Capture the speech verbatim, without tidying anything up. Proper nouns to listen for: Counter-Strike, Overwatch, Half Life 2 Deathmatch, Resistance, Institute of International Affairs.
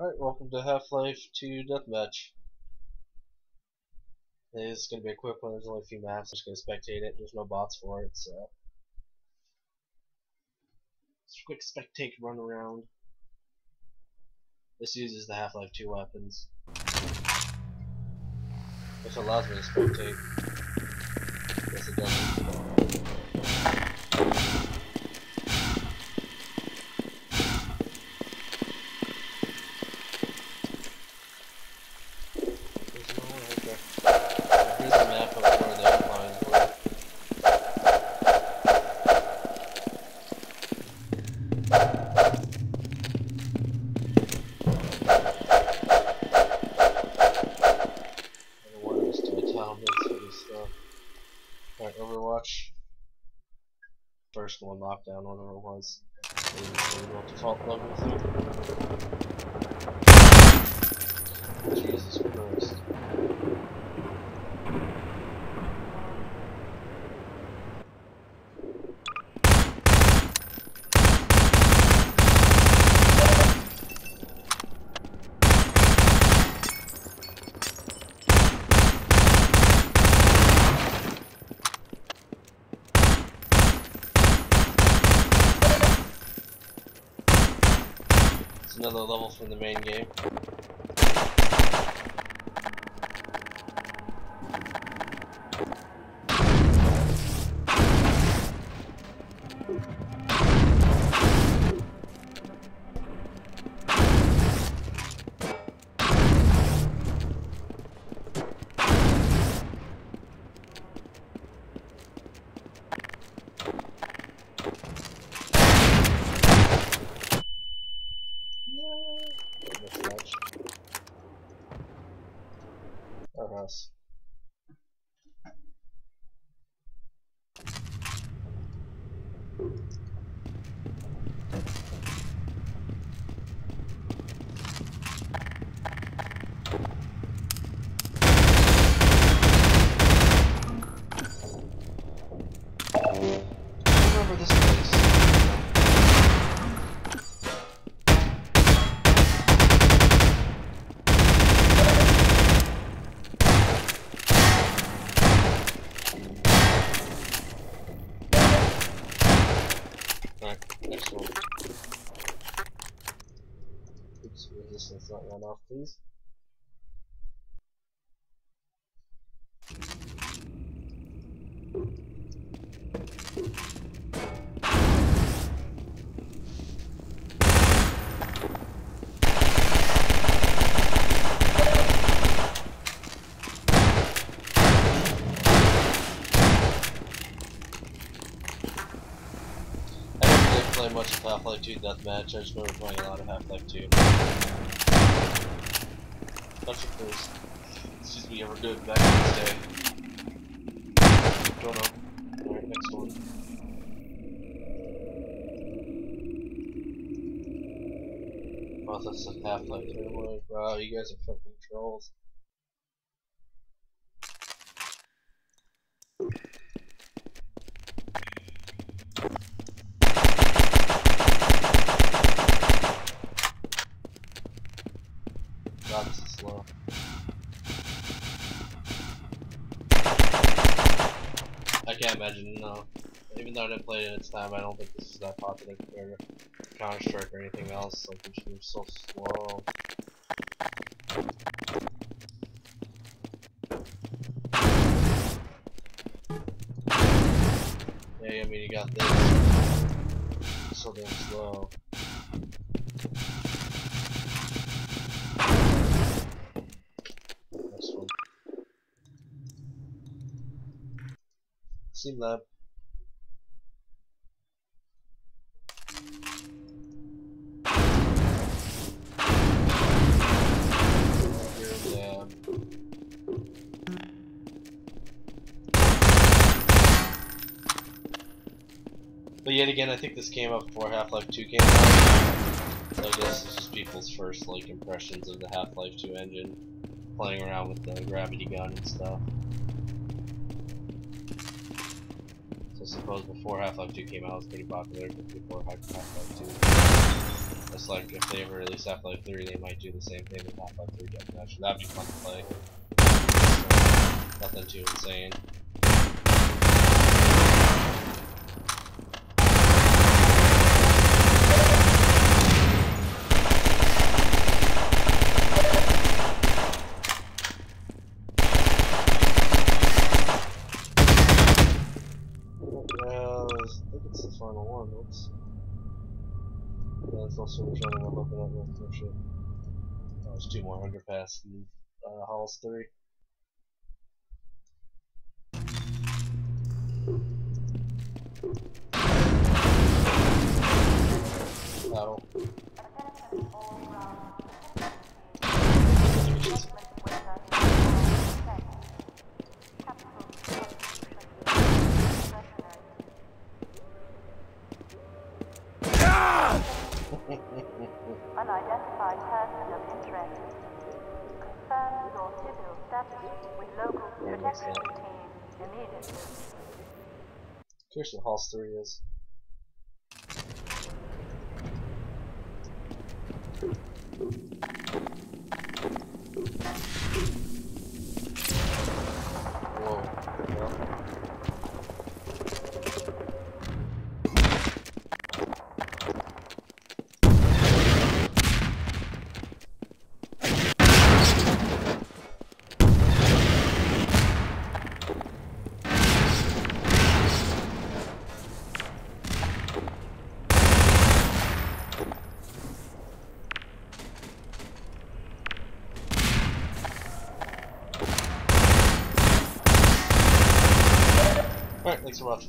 Alright, welcome to Half-Life two Deathmatch. This is going to be a quick one. There's only a few maps. I'm just going to spectate it. There's no bots for it, so it's a quick spectate run around. This uses the Half-Life two weapons, which allows me to spectate. Yes, it doesn't. Alright, Overwatch. First one, knockdown, whatever it was. Default level thing. Jesus Christ. Another level from the main game. Us. Next one. Oops, resistance not run off, please. I don't play much of Half-Life two Deathmatch, I just remember playing a lot of Half-Life two. Touch it please. This used to be ever good back in this day. Don't know. Alright, next one. Oh, that's a Half-Life two. Wow, you guys are fucking trolls. God, this is slow. I can't imagine, no. Even though I didn't play it in its time, I don't think this is that popular compared to Counter-Strike or anything else. Like, this game's so slow. Yeah, I mean, you got this. It's so damn slow. Seam lab. Yeah. But yet again, I think this came up before Half-Life two came out. So I guess it's just people's first like impressions of the Half-Life two engine, playing around with the gravity gun and stuff. I suppose before Half-Life two came out, it was pretty popular, but before Half-Life two, I Just like if they ever release Half-Life three, they might do the same thing with Half-Life three Deathmatch. That'd be fun to play. So, nothing too insane. Also which one I'm looking at with some shit. Oh, there's two more underpass in uh, Halls three. Oh. Unidentified person of interest. Confirm your civil status with local protection team immediately. Here's what Halls three is. Alright, thanks so much.